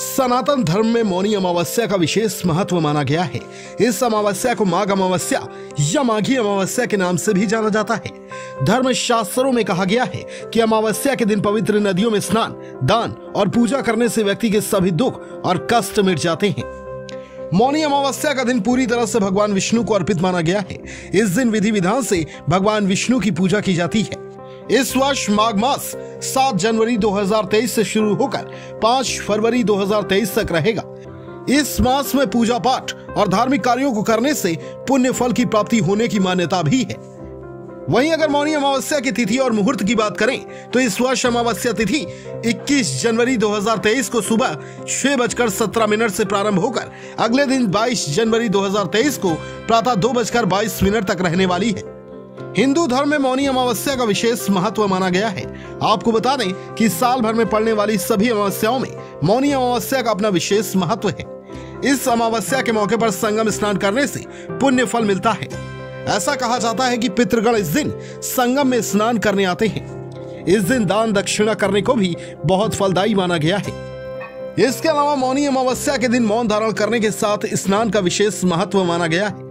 सनातन धर्म में मौनी अमावस्या का विशेष महत्व माना गया है। इस अमावस्या को माघ अमावस्या या माघी अमावस्या के नाम से भी जाना जाता है। धर्म शास्त्रों में कहा गया है कि अमावस्या के दिन पवित्र नदियों में स्नान, दान और पूजा करने से व्यक्ति के सभी दुख और कष्ट मिट जाते हैं। मौनी अमावस्या का दिन पूरी तरह से भगवान विष्णु को अर्पित माना गया है। इस दिन विधि विधान से भगवान विष्णु की पूजा की जाती है। इस वर्ष माघ मास 7 जनवरी 2023 से शुरू होकर 5 फरवरी 2023 तक रहेगा। इस मास में पूजा पाठ और धार्मिक कार्यों को करने से पुण्य फल की प्राप्ति होने की मान्यता भी है। वहीं अगर मौनी अमावस्या की तिथि और मुहूर्त की बात करें तो इस वर्ष अमावस्या तिथि 21 जनवरी 2023 को सुबह 6:17 से प्रारंभ होकर अगले दिन 22 जनवरी 2023 को प्रातः 2:22 तक रहने वाली है। हिंदू धर्म में मौनी अमावस्या का विशेष महत्व माना गया है। आपको बता दें कि साल भर में पड़ने वाली सभी अमावस्याओं में मौनी अमावस्या का अपना विशेष महत्व है। इस अमावस्या के मौके पर संगम स्नान करने से पुण्य फल मिलता है। ऐसा कहा जाता है कि पितृगण इस दिन संगम में स्नान करने आते हैं। इस दिन दान दक्षिणा करने को भी बहुत फलदायी माना गया है। इसके अलावा मौनी अमावस्या के दिन मौन धारण करने के साथ स्नान का विशेष महत्व माना गया है।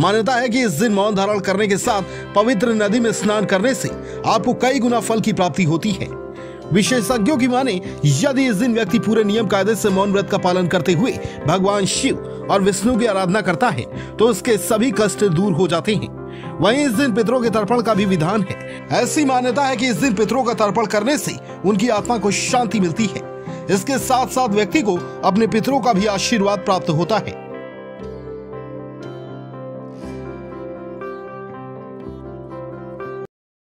मान्यता है कि इस दिन मौन धारण करने के साथ पवित्र नदी में स्नान करने से आपको कई गुना फल की प्राप्ति होती है। विशेषज्ञों की माने यदि इस दिन व्यक्ति पूरे नियम कायदे से मौन व्रत का पालन करते हुए भगवान शिव और विष्णु की आराधना करता है तो उसके सभी कष्ट दूर हो जाते हैं। वहीं इस दिन पितरों के तर्पण का भी विधान है। ऐसी मान्यता है कि इस दिन पितरों का तर्पण करने से उनकी आत्मा को शांति मिलती है। इसके साथ साथ व्यक्ति को अपने पितरों का भी आशीर्वाद प्राप्त होता है।